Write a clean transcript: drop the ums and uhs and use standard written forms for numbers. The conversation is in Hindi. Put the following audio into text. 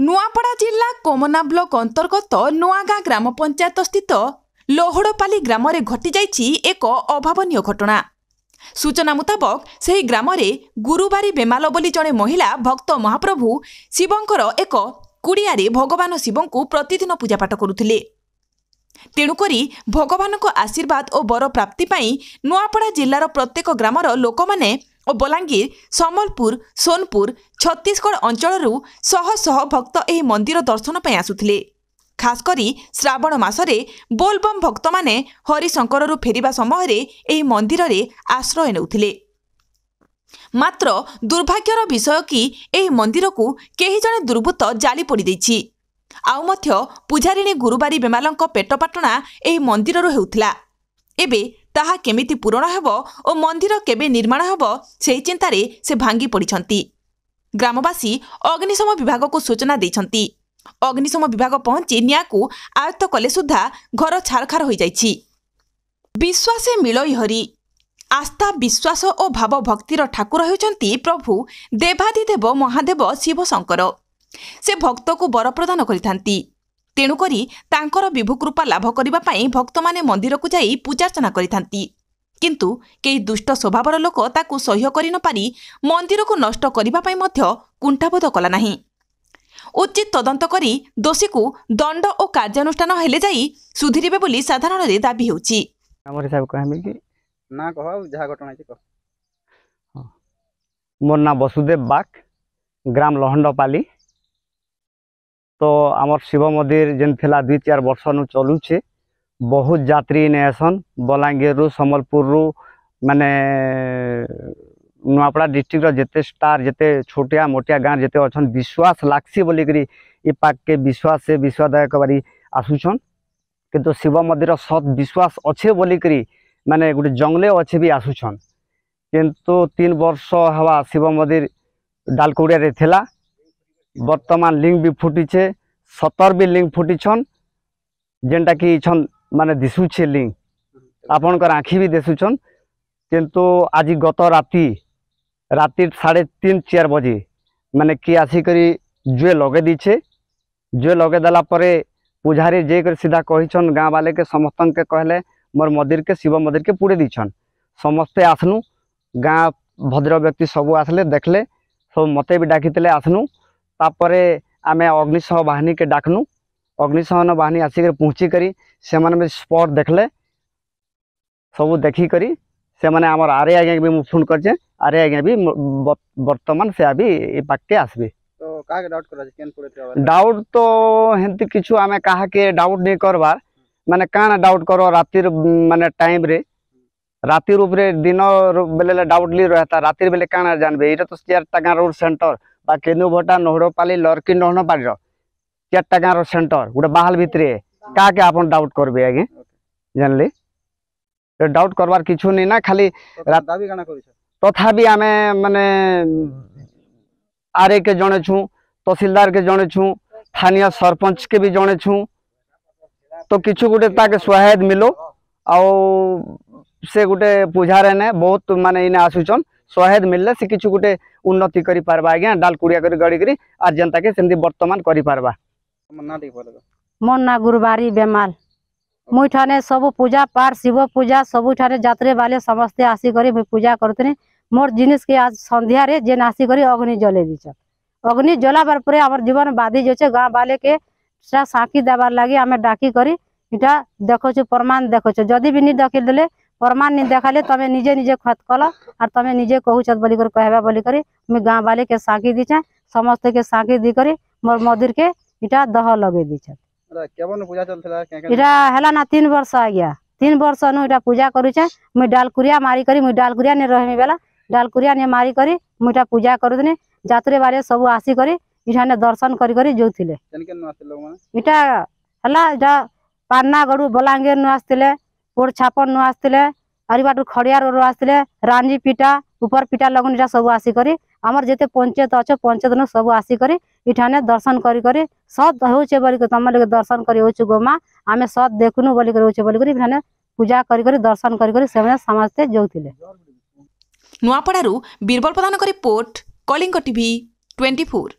नुआपड़ा जिला कोमना ब्लॉक अंतर्गत नुआगां ग्राम पंचायत स्थित लोहड़पाली ग्राम में घटी जाइछि एक अभावनीय घटना। सूचना मुताबक से ग्राम में गुरुवारी बेमाल बोली जड़े महिला भक्त महाप्रभु शिवंकर एक कुड़ियारे भगवान शिवं को प्रतिदिन पूजापाठ करुले। तेणुकरी भगवान को आशीर्वाद और बर प्राप्ति नुआपड़ा जिलार प्रत्येक ग्रामर लोक मैंने और बलांगीर, सम्बलपुर, सोनपुर, छत्तीसगढ़ अंचलरू शह शह भक्त एही मंदिर दर्शन पय आसुथिले। खास करी श्रावण मासरे बोलबम भक्त माने हरिशंकररू फेरिबा समय रे एही मंदिर रे आश्रय नेउथिले। मात्र दुर्भाग्यर विषय कि एही मंदिर को केही जने दुर्बृत्त जाली पड़ी दैछि। आउ मध्य पुजारिणी गुरुवारी बेमालंक पेटपाटणा एही मंदिररू हेउथिला। एबे ताहा केमिति पूरण हेब और मंदिर केबे निर्माण हेब सेही चिंतारे से भांगी पड़िछंती। ग्रामवासी अग्निशम विभाग को सूचना देछंती। अग्निशम विभाग पहुंची नियाँकू आयत्त कले सुधा घर छारखार हो जाइछि। विश्वासे मिलई हरि। आस्था, विश्वास और भाव भक्तिर ठाकुर होउछंती प्रभु देवादिदेव महादेव शिवशंकर। से भक्त को बर प्रदान करिथांती। तेणुकरी तांकर विभु कृपा लाभ करिबा पई भक्त माने मंदिर को जाई पूजार्चना करिथांती। किंतु केही दुष्ट स्वभावर लोक ताकू सह्य करि न पारी मंदिर को नष्ट करिबा पई मध्य कुंठाबोध कला नाही। उचित तदंत करी दोषी को दंड और कार्यानुष्ठान हेले जाई सुधीरिबे बोली साधारण रे दाबी होउची। हमर हिसाब कहबे कि ना कह जहा घटना छै कह। मोर नाम वसुदेव बाग, ग्राम लोहंडपाली। तो आमर शिव मंदिर जेन थेला 2-4 वर्ष नु चलुचे, बहुत यात्री ने आसन बलांगीर रु, सम्बलपुर रु, माने नुआपड़ा डिस्ट्रिक्ट जेते स्टार जेते छोटिया मोटिया गाँव जेते अछन विश्वास लाक्सी बोली करी ई पाक के विश्वास से विश्वादायक बारी आसुछन। किंतु शिव मंदिर सत विश्वास अच्छे बोली करी माने गुटे जंगले अच्छे भी आसुछन। किंतु 3 वर्ष हवा शिव मंदिर डालकोड़िया रे थेला। बर्तमान लिंग भी फुटीचे, 17 भी लिंग फुटीछन, जेनटा कि छन माने दिसुछे लिंग, आपण कर आँखी भी दिसुछन। किंतु आज गत राति 3:30-4 बजे माने कि आसिकरी जुए लगे दीछे। जुए लगे देला परे पुजारी जे कर सीधा कहिछन गाँव वाले के समस्तन के कहले मोर मंदिर के शिव मंदिर के पुड़े दीछन। समस्ते आसनु, गाँव भद्र व्यक्ति सब आसले, देखले सब, मते भी डाकिले आसनु। तापरे आमे अग्निशमन बाहिनी के डाकनु। अग्निशमन बाहिनी आसिक पहुँची करी से मैंने स्पट देखले, सबू देखी करी से मैंने आमर आरे आज्ञा भी मुझे फोन करजे। आरे आज्ञा भी बर्तमान से अभी पाके आसबे। तो का के डाउट कर डाउट तो हेंती किछु आमे कहा के डाउट नहीं करबार। माने काना डाउट करो राति माने टाइम रे, राति उपरे दिन बेले डाउट ली रहता, राति बेले काना जानबे। एटा तो 4टा गाँव रोड सेंटर बा केनुभटा नोहड़पाली लरकी नहनपाड़ी 4टा गाँव सेंटर गोटे बाहल भितर क्या के आप डाउट करबे। आगे जानले तो डाउट करवार किछु नहीं ना, खाली दाबी गाना करिस। तथा भी आमे माने आरे के जने छु, तहसीलदार के जने छु, स्थानीय सरपंच के भी जने छु। तो किछु गोटे ताके सहायता मिलो। आ से गोटे पुजारे ने बहुत माने इने आसुछन, सहायद मिलले से किछु गोटे उन्नति करि पारबा। आज्ञा डाल कुड़िया करी गाड़ी करी आज जनता के सेमती वर्तमान करि पारबा। मोर ना गुरुवारी बेमाल। मुई ठाने सब पूजा पाठ, शिव पूजा सब ठाने यात्रा वाले समस्त आसी करी मुई पूजा करतनी। मोर जिनिस के आज संध्या रे जेन आसी करी अग्नि जले दिछ। अग्नि जलाबार परे हमर जीवन बाधी जछे। गांव वाले के साकी देबार लागि हमें डाकी करी इटा देखछु, प्रमाण देखछु। जदी भी नि डाकी देले, प्रमाण नहीं देखाले तमें निजे निजे खत कल और तमें निजे कहूचत बोली कर कहबा बोली करी मुई गाँव वाले के साकी दीछे। समस्त के साकी दी करी मोर मंदिर के इटा दह लगे दीछे। इटा हैला ना 3 वर्ष आ गया। 3 वर्ष नु इटा पूजा करूछे। मुई डालकुरिया मारी करी, मुई डालकुरिया ने रहमी बेला डालकुरिया ने मारी करी मुई इटा पूजा करूथनी। यात्रा बारे सब आसी करी इठाने दर्शन करी करी जोथिले। इटा हैला इटा पान्नागढ़ बलांगीर नु आसथिले, पोड़ छापन नु आसथिले, अरिबाटू खड़िया रो आसथिले, रांजी पिटा ऊपर पिटा लगन इटा सब आसी करी आमर जेते पंचायत अच्छे पंचायत नु सब आसी करी इठाने दर्शन करी करी सत होचे बोली के तमले के दर्शन करी होचु गोमा आमे सत देखनु बोली करी होचे बोली करी इठाने पूजा करी करी दर्शन करी करी सेमे समस्ते जोथिले। नुआपड़ारू बीरबल प्रधान करी रिपोर्ट, कलिंग टीवी 24।